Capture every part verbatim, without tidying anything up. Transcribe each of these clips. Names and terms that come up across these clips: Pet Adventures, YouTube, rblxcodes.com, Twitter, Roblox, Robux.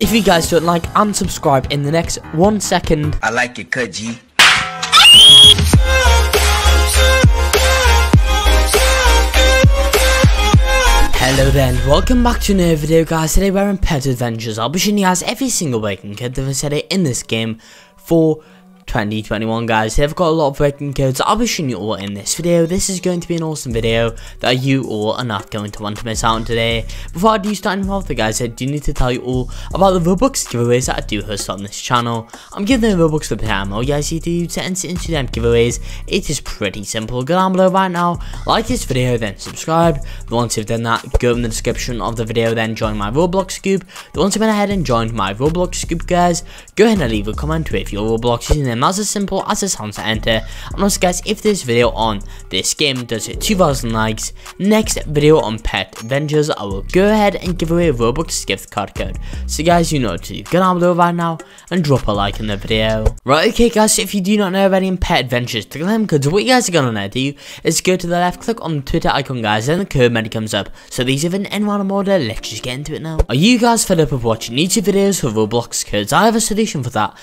If you guys don't like and subscribe in the next one second. I like it, Kudgy. Hello then, welcome back to another video guys. Today we're in Pet Adventures. I'll be showing you guys every single breaking code that I said in this game for twenty twenty-one guys. They've got a lot of breaking codes I'll be showing you all in this video. This is going to be an awesome video that you all are not going to want to miss out on today. Before I do start involved with it guys, I do need to tell you all about the Roblox giveaways that I do host on this channel. I'm giving them Robux for the ammo. You guys need to use it into them giveaways. It is pretty simple. Go down below right now, like this video, then subscribe. The ones who've done that, go in the description of the video, then join my Roblox group. The ones who went ahead and joined my Roblox group guys, go ahead and leave a comment with your Roblox username. That's as simple as it sounds to enter. And also guys, if this video on this game does two thousand likes, next video on Pet Adventures, I will go ahead and give away a Robux gift card code. So guys, you know what to do. Go down below right now and drop a like in the video. Right, okay guys, so if you do not know about any Pet Adventures, to claim codes, what you guys are going to do is go to the left, click on the Twitter icon guys, and the code menu comes up. So these are in any random order. Let's just get into it now. Are you guys fed up of watching YouTube videos for Roblox codes? I have a solution for that.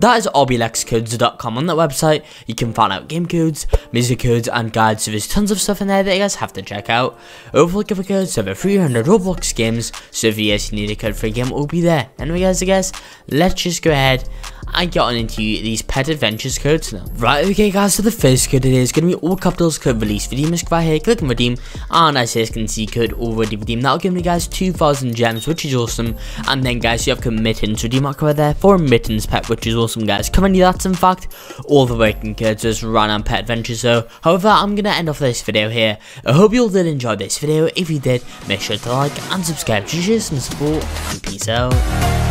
That is r b l x codes dot com. On that website, you can find out game codes, music codes, and guides. So there's tons of stuff in there that you guys have to check out. Overall cover codes, over three hundred Roblox games. So if you guys need a code for a game, it will be there. Anyway, guys, I guess let's just go ahead and get on into these Pet Adventures codes now. Right, okay, guys. So the first code today is going to be all capitals code release. Redeem this right here. Click on redeem, and as you guys can see, code already redeemed. That'll give me guys two thousand gems, which is awesome. And then, guys, you have committance redeem mark right there for mittens pet, which is awesome. Guys, coming to that's in fact all the breaking codes just ran on Pet Adventures. So however, I'm gonna end off this video here. I hope you all did enjoy this video. If you did, make sure to like and subscribe to share some support, and peace out.